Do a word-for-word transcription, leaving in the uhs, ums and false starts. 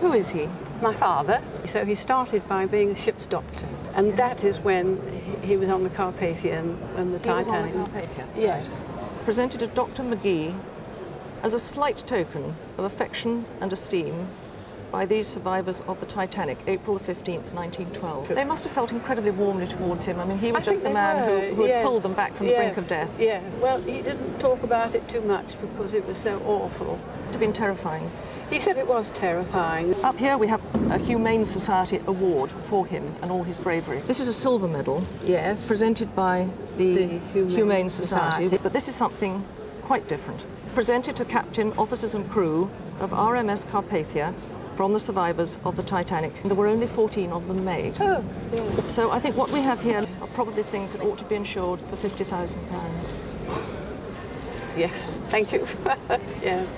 Who is he? My father. So he started by being a ship's doctor, and that is when he was on the Carpathia and, and the he Titanic. He was on the Carpathia? Yes. Presented to Doctor McGee as a slight token of affection and esteem by these survivors of the Titanic, April the fifteenth, nineteen twelve. They must have felt incredibly warmly towards him. I mean, he was I just the man were. who, who yes. had pulled them back from yes. the brink of death. Yes. Well, he didn't talk about it too much because it was so awful. It's been terrifying. He said it was terrifying. Up here we have a Humane Society Award for him and all his bravery. This is a silver medal, yes, presented by the, the Humane, Humane Society. Society, but this is something quite different. Presented to captain, officers and crew of R M S Carpathia from the survivors of the Titanic. There were only fourteen of them made. Oh, yeah. So I think what we have here are probably things that ought to be insured for fifty thousand pounds. Yes, thank you. Yes.